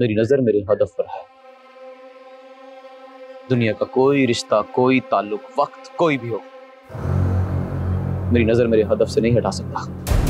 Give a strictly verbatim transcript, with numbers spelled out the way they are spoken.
मेरी नज़र मेरे हदफ पर है। दुनिया का कोई रिश्ता, कोई ताल्लुक, वक्त कोई भी हो, मेरी नज़र मेरे हदफ से नहीं हटा सकता।